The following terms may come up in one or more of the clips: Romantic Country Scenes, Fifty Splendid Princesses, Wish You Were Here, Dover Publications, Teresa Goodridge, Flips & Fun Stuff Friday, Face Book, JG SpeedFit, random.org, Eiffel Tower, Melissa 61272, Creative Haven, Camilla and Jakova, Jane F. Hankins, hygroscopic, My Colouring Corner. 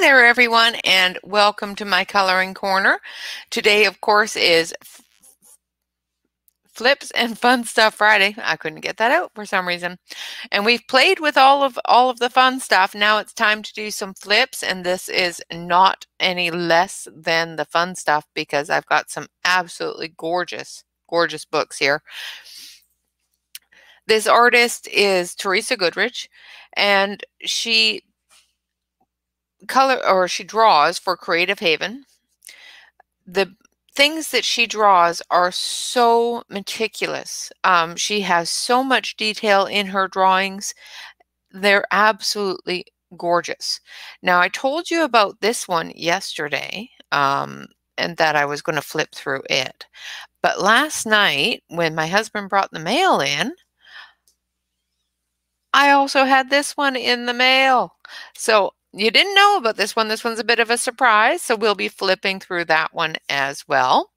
there everyone, and welcome to my coloring corner. Today, of course, is Flips and Fun Stuff Friday. I couldn't get that out for some reason. And we've played with all of the fun stuff. Now it's time to do some flips, and this is not any less than the fun stuff because I've got some absolutely gorgeous, gorgeous books here. This artist is Teresa Goodridge, and she draws for Creative Haven. The things that she draws are so meticulous. She has so much detail in her drawings. They're absolutely gorgeous. Now, I told you about this one yesterday and that I was going to flip through it. But last night, when my husband brought the mail in, I also had this one in the mail. So you didn't know about this one. This one's a bit of a surprise, so we'll be flipping through that one as well.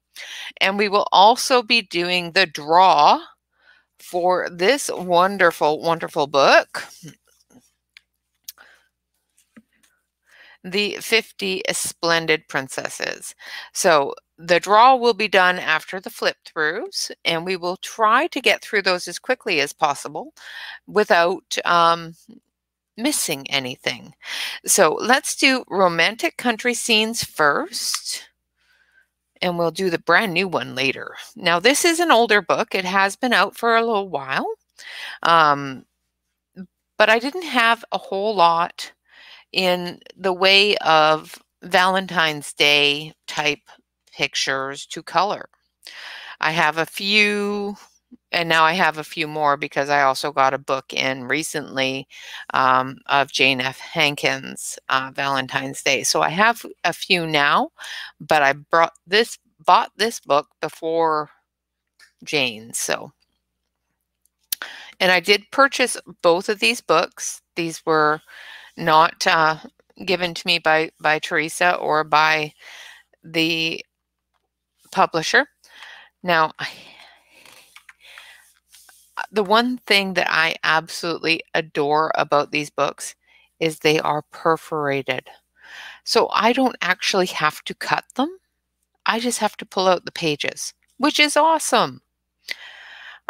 And we will also be doing the draw for this wonderful, wonderful book, The 50 Splendid Princesses. So the draw will be done after the flip throughs, and we will try to get through those as quickly as possible without missing anything. So let's do Romantic Country Scenes first, and we'll do the brand new one later. Now, this is an older book. It has been out for a little while, but I didn't have a whole lot in the way of Valentine's Day type pictures to color. I have a few, and now I have a few more because I also got a book in recently of Jane F. Hankins, Valentine's Day. So I have a few now, but I bought this book before Jane's. So, and I did purchase both of these books. These were not given to me by Teresa or by the publisher. Now, the one thing that I absolutely adore about these books is they are perforated. So I don't actually have to cut them. I just have to pull out the pages, which is awesome.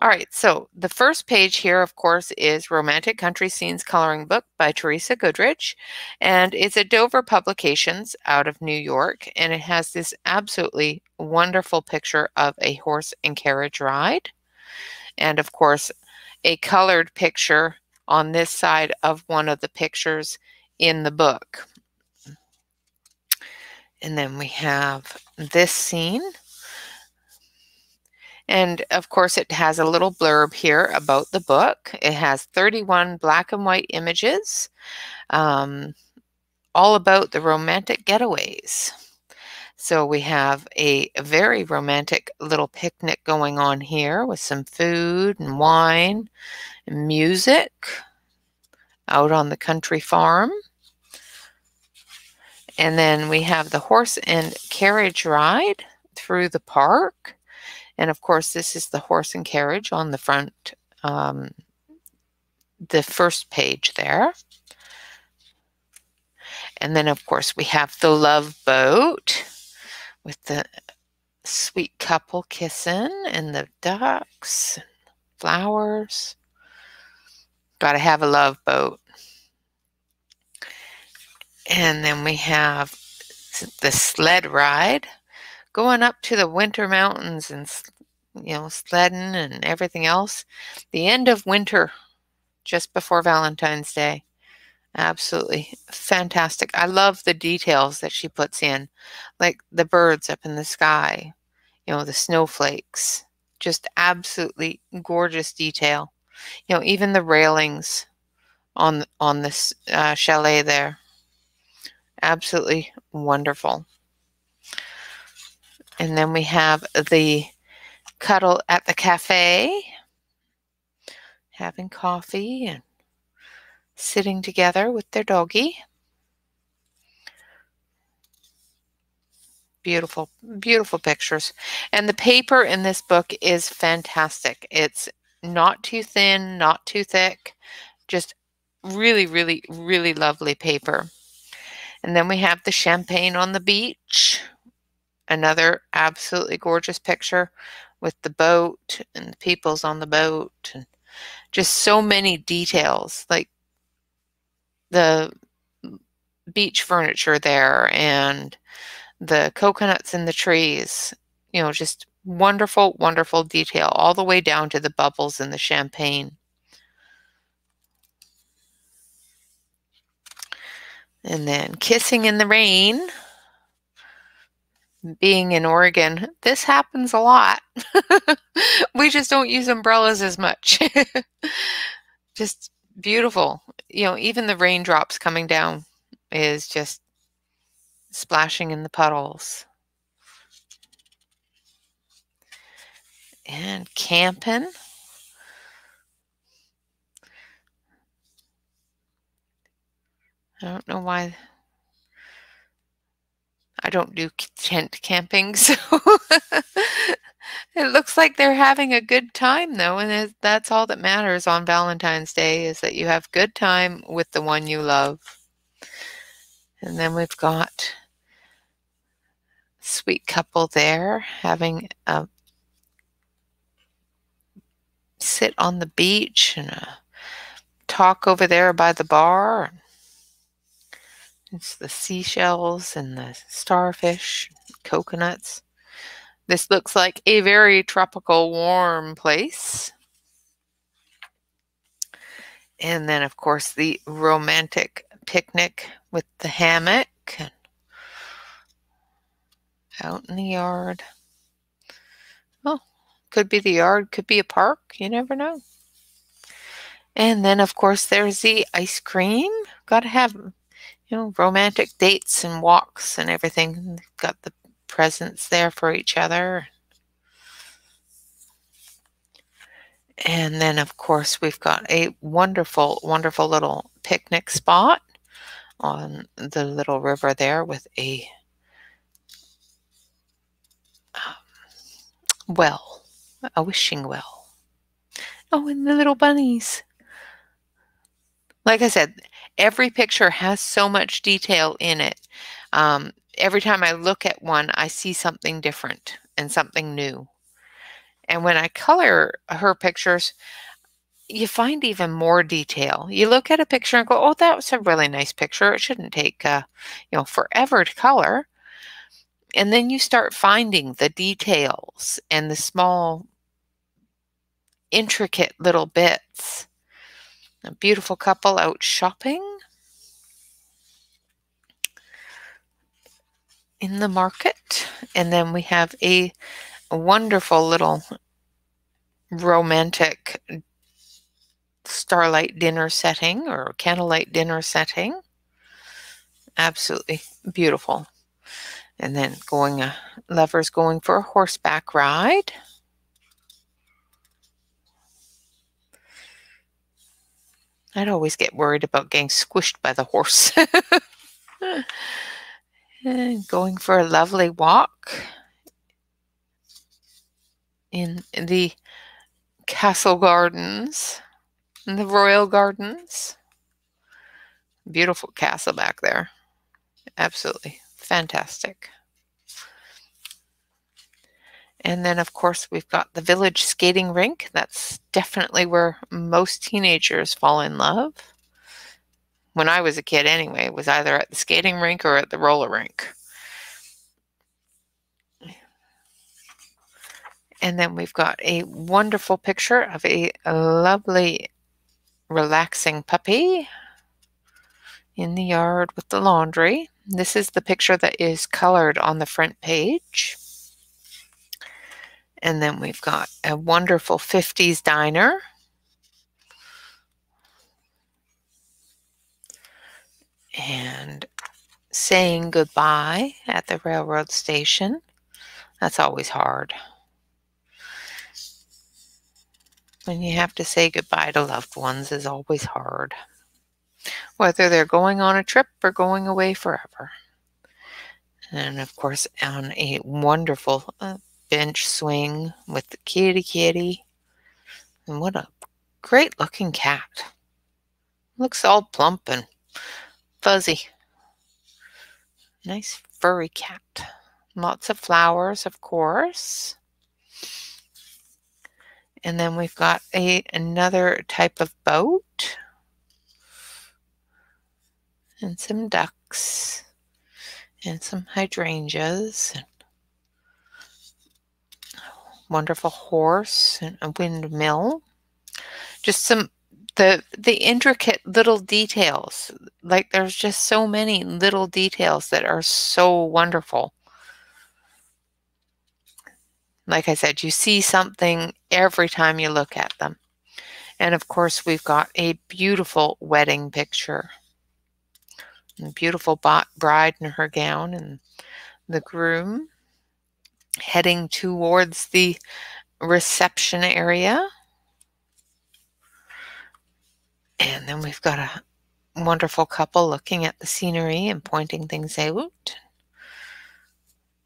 All right, so the first page here, of course, is Romantic Country Scenes Coloring Book by Teresa Goodridge, and it's a Dover Publications out of New York, and it has this absolutely wonderful picture of a horse and carriage ride, and, of course, a colored picture on this side of one of the pictures in the book. And then we have this scene. And, of course, it has a little blurb here about the book. It has 31 black and white images, all about the romantic getaways. So we have a very romantic little picnic going on here with some food and wine and music out on the country farm. And then we have the horse and carriage ride through the park. And, of course, this is the horse and carriage on the front, the first page there. And then, of course, we have the love boat with the sweet couple kissing and the ducks and flowers. Gotta have a love boat. And then we have the sled ride, going up to the winter mountains and, you know, sledding and everything else. The end of winter, just before Valentine's Day. Absolutely fantastic. I love the details that she puts in, like the birds up in the sky, you know, the snowflakes, just absolutely gorgeous detail. You know, even the railings on this chalet there. Absolutely wonderful. And then we have the cuddle at the cafe, having coffee and sitting together with their doggie. Beautiful, beautiful pictures. And the paper in this book is fantastic. It's not too thin, not too thick, just really, really, really lovely paper. And then we have the champagne on the beach. Another absolutely gorgeous picture with the boat and the peoples on the boat, and just so many details, like the beach furniture there and the coconuts in the trees, you know, just wonderful, wonderful detail all the way down to the bubbles in the champagne. And then kissing in the rain. Being in Oregon, this happens a lot. We just don't use umbrellas as much. Just beautiful. You know, even the raindrops coming down is just splashing in the puddles. And camping. I don't know why. I don't do tent camping, so it looks like they're having a good time, though, and that's all that matters on Valentine's Day, is that you have good time with the one you love. And then we've got a sweet couple there having a sit on the beach and a talk over there by the bar. It's the seashells and the starfish, coconuts. This looks like a very tropical, warm place. And then, of course, the romantic picnic with the hammock and out in the yard. Well, could be the yard, could be a park. You never know. And then, of course, there's the ice cream. Got to have, you know, romantic dates and walks and everything. Got the presents there for each other. And then, of course, we've got a wonderful, wonderful little picnic spot on the little river there with a well, a wishing well. Oh, and the little bunnies. Like I said, every picture has so much detail in it. Every time I look at one, I see something different and something new. And when I color her pictures, you find even more detail. You look at a picture and go, oh, that was a really nice picture. It shouldn't take, you know, forever to color. And then you start finding the details and the small, intricate little bits. A beautiful couple out shopping in the market. And then we have a wonderful little romantic starlight dinner setting or candlelight dinner setting. Absolutely beautiful. And then going, lovers going for a horseback ride. I'd always get worried about getting squished by the horse. And going for a lovely walk in the castle gardens, in the royal gardens. Beautiful castle back there. Absolutely fantastic. And then, of course, we've got the village skating rink. That's definitely where most teenagers fall in love. When I was a kid anyway, it was either at the skating rink or at the roller rink. And then we've got a wonderful picture of a lovely, relaxing puppy in the yard with the laundry. This is the picture that is colored on the front page. And then we've got a wonderful 50s diner. And saying goodbye at the railroad station. That's always hard, when you have to say goodbye to loved ones is always hard. Whether they're going on a trip or going away forever. And of course, on a wonderful bench swing with the kitty. And what a great looking cat. Looks all plump and fuzzy. Nice furry cat. Lots of flowers, of course. And then we've got another type of boat. And some ducks. And some hydrangeas. And a wonderful horse and a windmill. Just some the intricate little details. Like there's just so many little details that are so wonderful. Like I said, you see something every time you look at them. And of course, we've got a beautiful wedding picture. And a beautiful bride in her gown and the groom heading towards the reception area. And then we've got a wonderful couple looking at the scenery and pointing things out.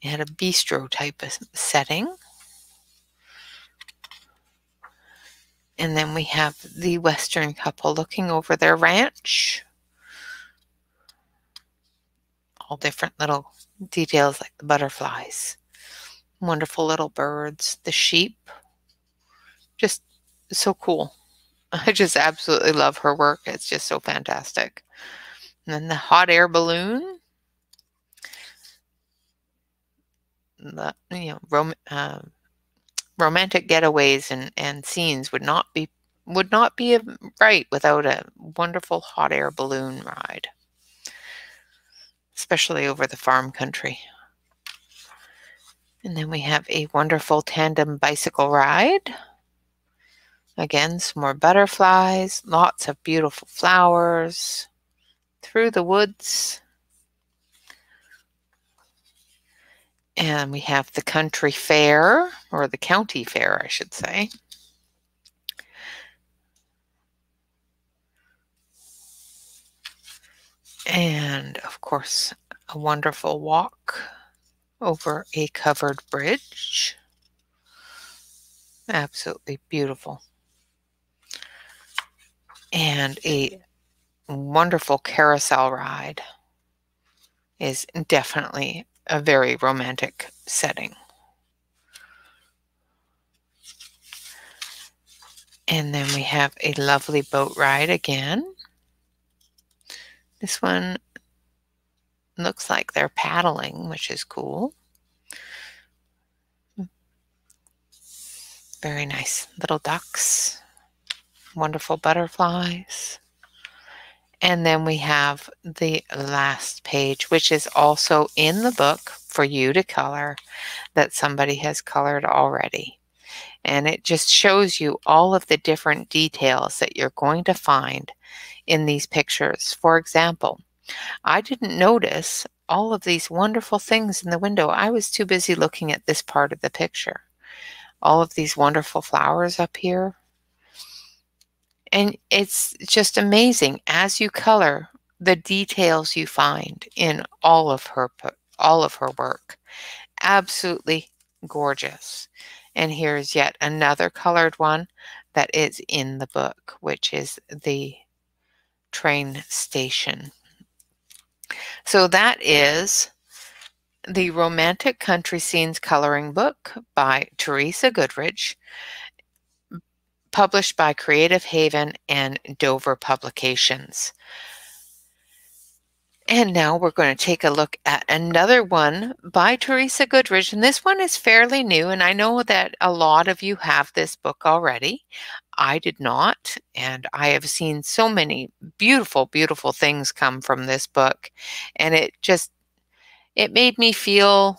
It had a bistro type of setting. And then we have the Western couple looking over their ranch. All different little details like the butterflies. Wonderful little birds. The sheep. Just so cool. I just absolutely love her work. It's just so fantastic. And then the hot air balloon. The, you know, romantic getaways and scenes would not be right without a wonderful hot air balloon ride, especially over the farm country. And then we have a wonderful tandem bicycle ride. Again, some more butterflies, lots of beautiful flowers through the woods. And we have the country fair, or the county fair, I should say. And, of course, a wonderful walk over a covered bridge. Absolutely beautiful. And a wonderful carousel ride is definitely a very romantic setting. And then we have a lovely boat ride again. This one looks like they're paddling, which is cool. Very nice. Little ducks. Wonderful butterflies. And then we have the last page, which is also in the book for you to color, that somebody has colored already. And it just shows you all of the different details that you're going to find in these pictures. For example, I didn't notice all of these wonderful things in the window. I was too busy looking at this part of the picture. All of these wonderful flowers up here. And it's just amazing as you color the details you find in all of her work. Absolutely gorgeous. And here's yet another colored one that is in the book, which is the train station. So that is the Romantic Country Scenes Coloring Book by Teresa Goodridge, published by Creative Haven and Dover Publications. And now we're going to take a look at another one by Teresa Goodridge. And this one is fairly new, and I know that a lot of you have this book already. I did not, and I have seen so many beautiful, beautiful things come from this book. And it made me feel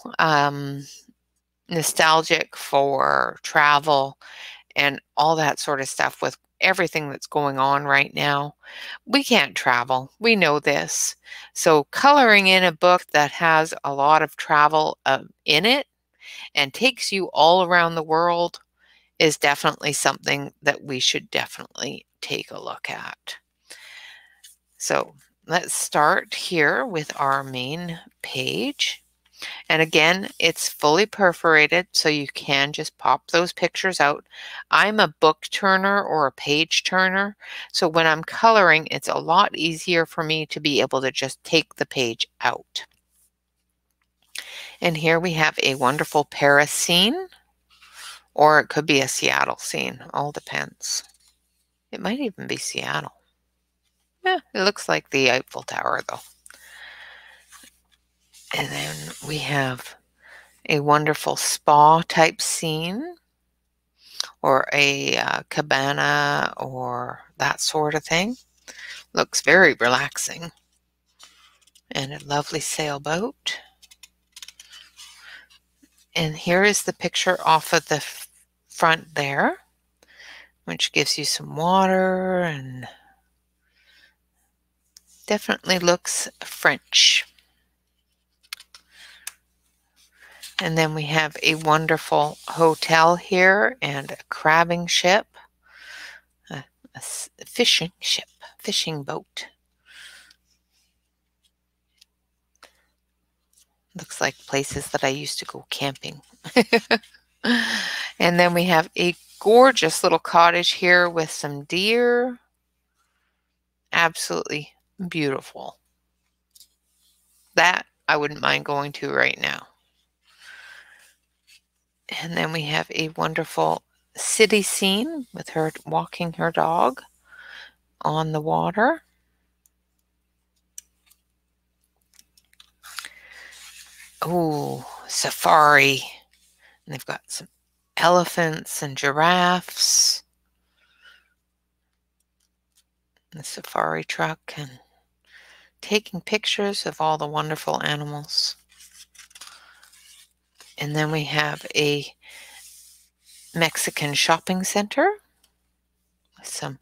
nostalgic for travel and all that sort of stuff with everything that's going on right now. We can't travel. We know this. So coloring in a book that has a lot of travel in it and takes you all around the world is definitely something that we should definitely take a look at. So let's start here with our main page. And again, it's fully perforated, so you can just pop those pictures out. I'm a book turner or a page turner, so when I'm coloring, it's a lot easier for me to be able to just take the page out. And here we have a wonderful Paris scene, or it could be a Seattle scene. All depends. It might even be Seattle. Yeah, it looks like the Eiffel Tower, though. And then we have a wonderful spa-type scene, or a cabana, or that sort of thing. Looks very relaxing. And a lovely sailboat. And here is the picture off of the front there, which gives you some water and definitely looks French. And then we have a wonderful hotel here and a crabbing ship, a fishing ship, fishing boat. Looks like places that I used to go camping. And then we have a gorgeous little cottage here with some deer. Absolutely beautiful. That I wouldn't mind going to right now. And then we have a wonderful city scene with her walking her dog on the water. Oh, safari. And they've got some elephants and giraffes. The safari truck and taking pictures of all the wonderful animals. And then we have a Mexican shopping center with some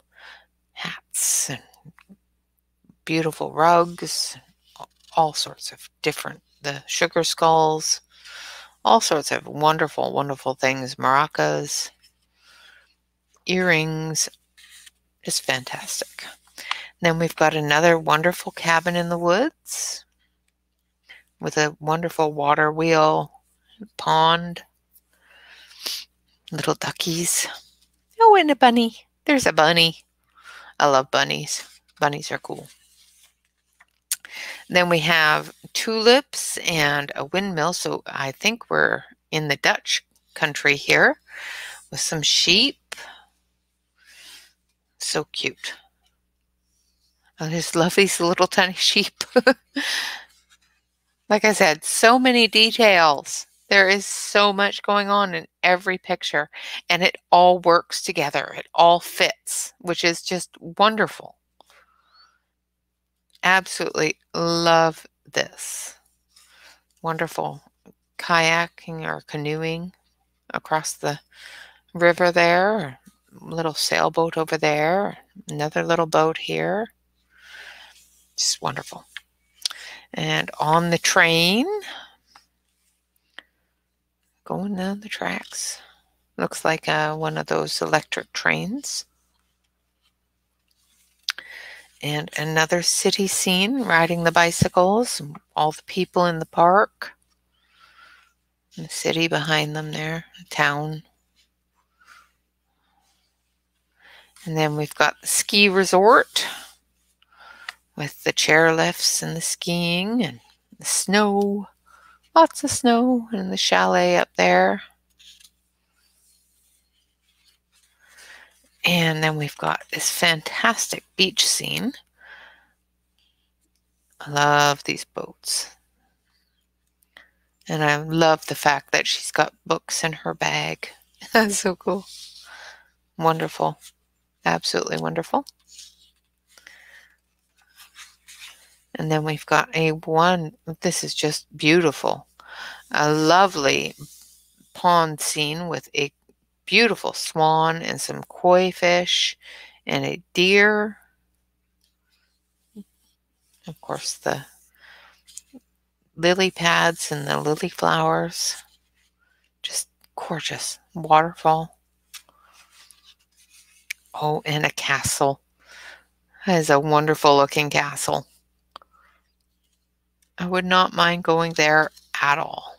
hats and beautiful rugs, all sorts of different, the sugar skulls, all sorts of wonderful, wonderful things, maracas, earrings, just fantastic. And then we've got another wonderful cabin in the woods with a wonderful water wheel, pond, little duckies. Oh, and a bunny. There's a bunny. I love bunnies. Bunnies are cool. Then we have tulips and a windmill. So I think we're in the Dutch country here with some sheep. So cute. I just love these little tiny sheep. Like I said, so many details. There is so much going on in every picture, and it all works together. It all fits, which is just wonderful. Absolutely love this. Wonderful kayaking or canoeing across the river there. Little sailboat over there. Another little boat here. Just wonderful. And on the train. Going down the tracks. Looks like one of those electric trains. And another city scene, riding the bicycles, all the people in the park. And the city behind them there, the town. And then we've got the ski resort with the chairlifts and the skiing and the snow. Lots of snow in the chalet up there. And then we've got this fantastic beach scene. I love these boats. And I love the fact that she's got books in her bag. That's so cool. Wonderful. Absolutely wonderful. And then we've got this is just beautiful. A lovely pond scene with a beautiful swan and some koi fish and a deer. Of course, the lily pads and the lily flowers. Just gorgeous. Waterfall. Oh, and a castle. That is a wonderful looking castle. I would not mind going there at all.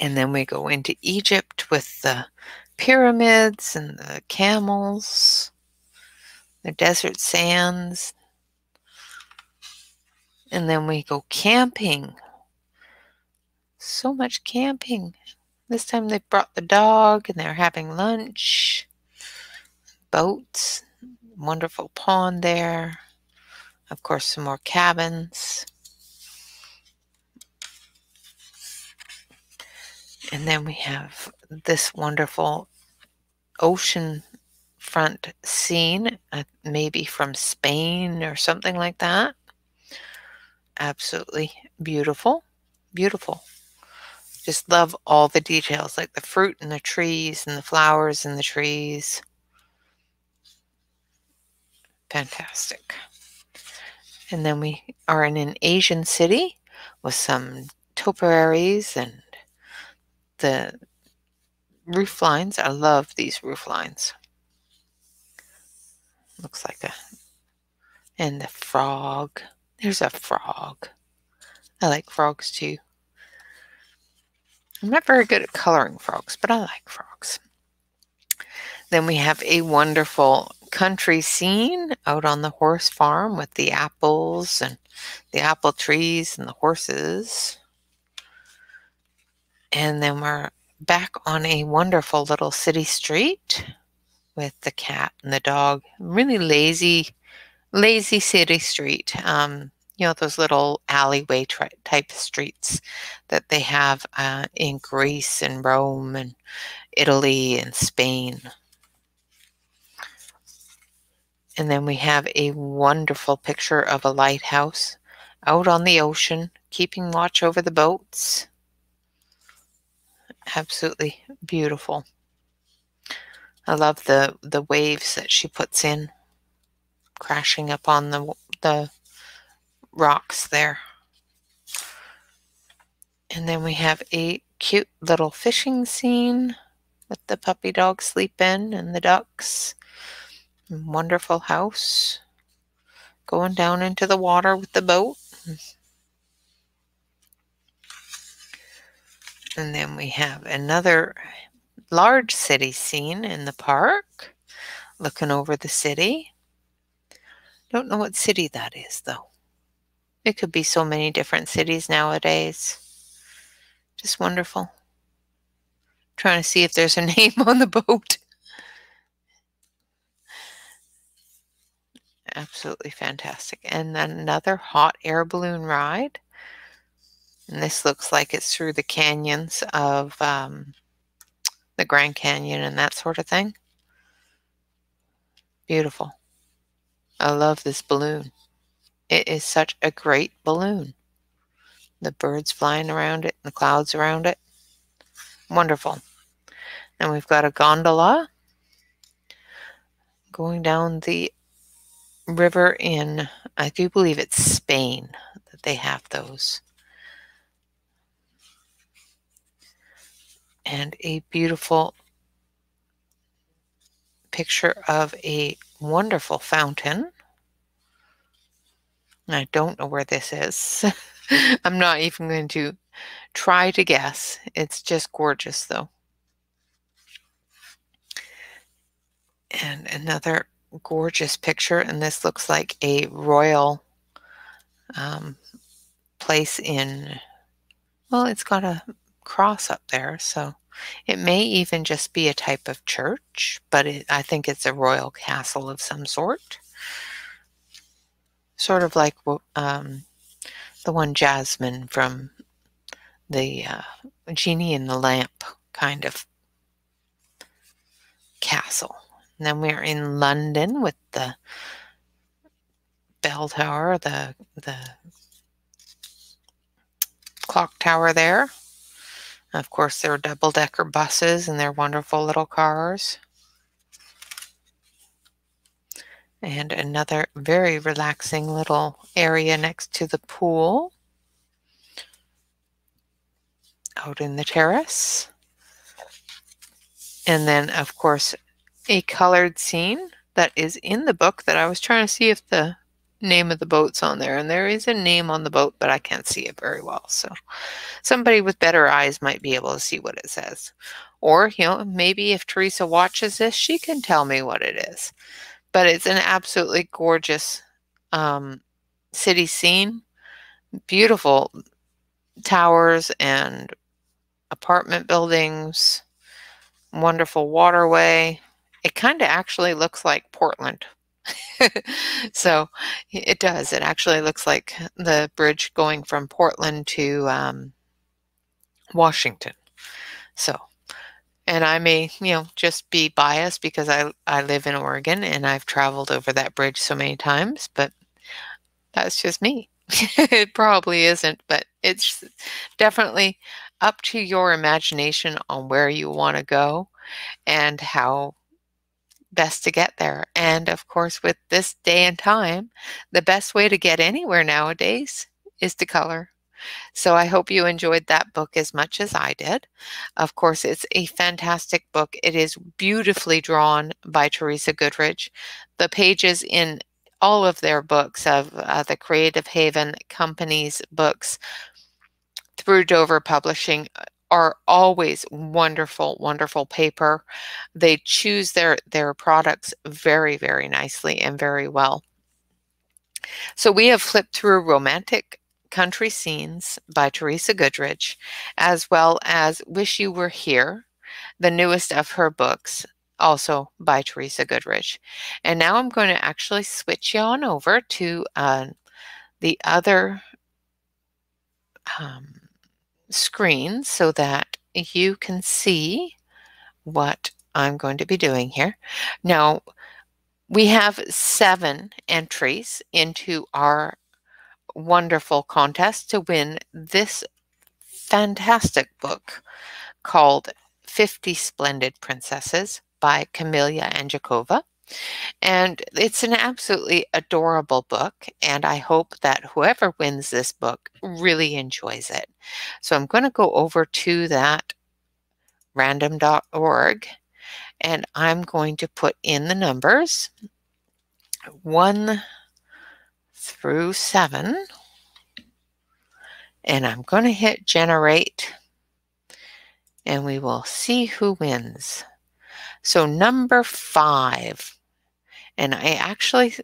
And then we go into Egypt with the pyramids and the camels, the desert sands, And then we go camping. So much camping. This time they brought the dog and they're having lunch. Boats. Wonderful pond there. Of course, some more cabins. And then we have this wonderful ocean front scene, maybe from Spain or something like that. Absolutely beautiful, beautiful. Just love all the details, like the fruit and the trees and the flowers and the trees. Fantastic. And then we are in an Asian city with some topiaries and the roof lines. I love these roof lines. Looks like a, and the frog. There's a frog. I like frogs too. I'm not very good at coloring frogs, but I like frogs. Then we have a wonderful country scene out on the horse farm with the apples and the apple trees and the horses. And then we're back on a wonderful little city street with the cat and the dog. Really lazy, lazy city street. You know, those little alleyway type streets that they have in Greece and Rome and Italy and Spain. And then we have a wonderful picture of a lighthouse out on the ocean, keeping watch over the boats. Absolutely beautiful. I love the waves that she puts in, crashing up on the rocks there. And then we have a cute little fishing scene with the puppy dog sleeping and the ducks. Wonderful house. Going down into the water with the boat. And then we have another large city scene in the park, looking over the city. Don't know what city that is, though. It could be so many different cities nowadays. Just wonderful. Trying to see if there's a name on the boat. Absolutely fantastic. And another hot air balloon ride. And this looks like it's through the canyons of the Grand Canyon and that sort of thing. Beautiful. I love this balloon. It is such a great balloon. The birds flying around it and the clouds around it. Wonderful. And we've got a gondola going down the river in, I do believe it's Spain that they have those. And a beautiful picture of a wonderful fountain. I don't know where this is. I'm not even going to try to guess. It's just gorgeous, though. And another gorgeous picture. And this looks like a royal place in, well, it's got a cross up there, so it may even just be a type of church, but I think it's a royal castle of some sort, sort of like the one Jasmine from the Genie in the Lamp kind of castle. And then we're in London with the bell tower, the clock tower there. Of course, there are double-decker buses and their wonderful little cars. And another very relaxing little area next to the pool. Out in the terrace. And then, of course, a colored scene that is in the book that I was trying to see if the name of the boat's on there, and there is a name on the boat, but I can't see it very well, so somebody with better eyes might be able to see what it says. Or, you know, maybe if Teresa watches this, she can tell me what it is. But it's an absolutely gorgeous city scene. beautiful towers and apartment buildings, wonderful waterway. It kind of actually looks like Portland. So it does. It actually looks like the bridge going from Portland to Washington. So, and I may, you know, just be biased because I live in Oregon and I've traveled over that bridge so many times, but that's just me. It probably isn't, but it's definitely up to your imagination on where you want to go and how best to get there. And of course, with this day and time, the best way to get anywhere nowadays is to color. So I hope you enjoyed that book as much as I did. Of course, it's a fantastic book. It is beautifully drawn by Teresa Goodridge. The pages in all of their books, of the Creative Haven Company's books through Dover Publishing, are always wonderful, wonderful paper. They choose their products very, very nicely and very well. So we have flipped through Romantic Country Scenes by Teresa Goodridge, as well as Wish You Were Here, the newest of her books, also by Teresa Goodridge. And now I'm going to actually switch you on over to the other screen so that you can see what I'm going to be doing here. Now, we have 7 entries into our wonderful contest to win this fantastic book called 50 Splendid Princesses by Camilla and Jakova. And it's an absolutely adorable book, and I hope that whoever wins this book really enjoys it. So I'm going to go over to that random.org, and I'm going to put in the numbers 1 through 7, and I'm going to hit generate, and we will see who wins. So number 5, and I actually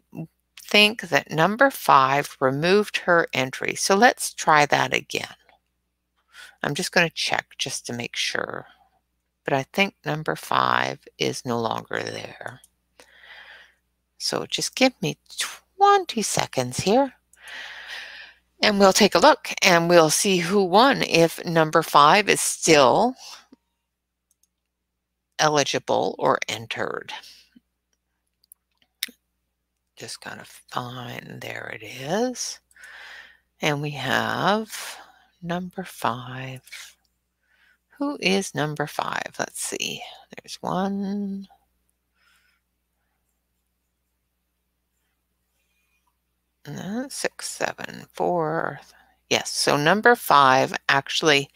think that number 5 removed her entry. So let's try that again. I'm just going to check just to make sure, but I think number 5 is no longer there. So just give me 20 seconds here, and we'll take a look, and we'll see who won, if number 5 is still eligible or entered. Just gotta find, there it is. And we have number 5. Who is number 5? Let's see. There's 1. No, 6, 7, 4. Yes, so number 5 actually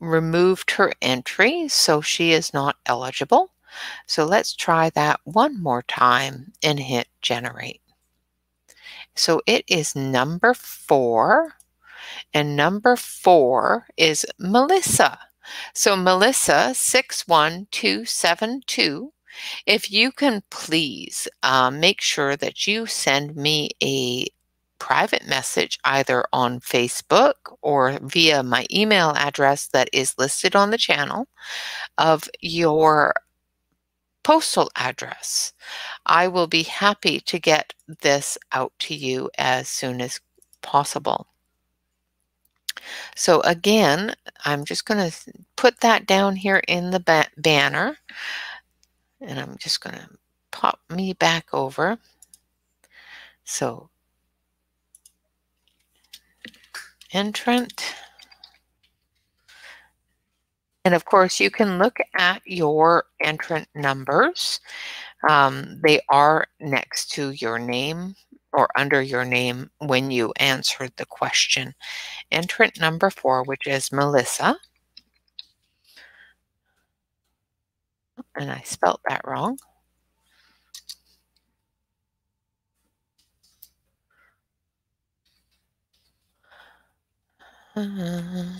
removed her entry, so she is not eligible. So let's try that one more time and hit generate. So it is number 4, and number 4 is Melissa. So Melissa 61272, if you can please make sure that you send me a private message either on Facebook or via my email address that is listed on the channel of your postal address. I will be happy to get this out to you as soon as possible. So again, I'm just going to put that down here in the banner, and I'm just going to pop me back over. So entrant, and of course you can look at your entrant numbers. They are next to your name or under your name when you answered the question. Entrant number 4, which is Melissa, and I spelt that wrong. Oh,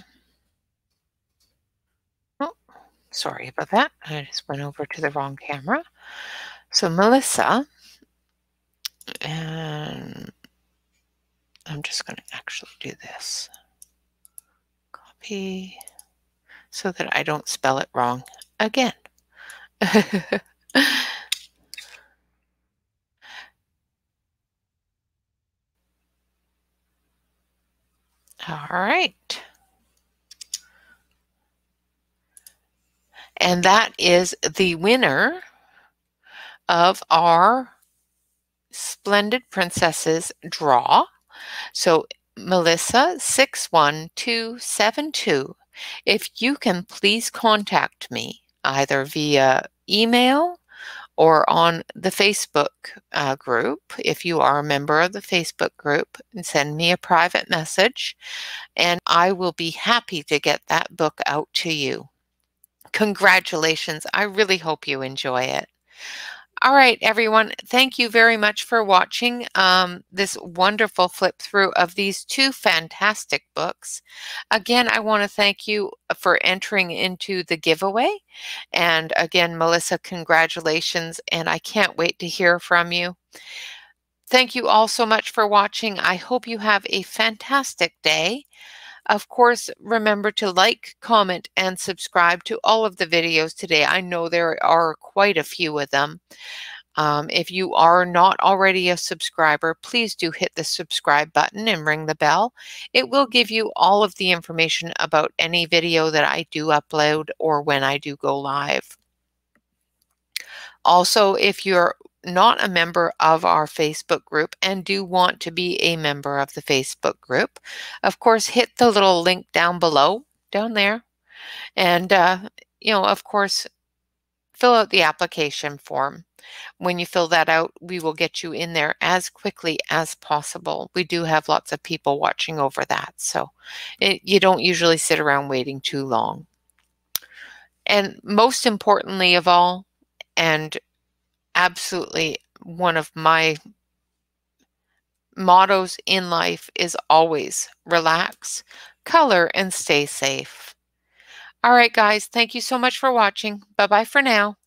sorry about that. I just went over to the wrong camera. So Melissa, and I'm just going to actually do this. Copy so that I don't spell it wrong again. All right. And that is the winner of our Splendid Princesses draw. So Melissa 61272, if you can please contact me either via email or on the Facebook group, if you are a member of the Facebook group, and send me a private message, and I will be happy to get that book out to you. Congratulations. I really hope you enjoy it. All right, everyone, thank you very much for watching this wonderful flip through of these two fantastic books. Again, I want to thank you for entering into the giveaway. And again, Melissa, congratulations, and I can't wait to hear from you. Thank you all so much for watching. I hope you have a fantastic day. Of course, remember to like, comment, and subscribe to all of the videos today. I know there are quite a few of them. If you are not already a subscriber, please do hit the subscribe button and ring the bell. It will give you all of the information about any video that I do upload or when I do go live. Also, if you're not a member of our Facebook group and do want to be a member of the Facebook group, of course, hit the little link down below, down there. And, you know, of course, fill out the application form. When you fill that out, we will get you in there as quickly as possible. We do have lots of people watching over that. So you don't usually sit around waiting too long. And most importantly of all, and absolutely, one of my mottos in life is always relax, color, and stay safe. All right, guys, thank you so much for watching. Bye-bye for now.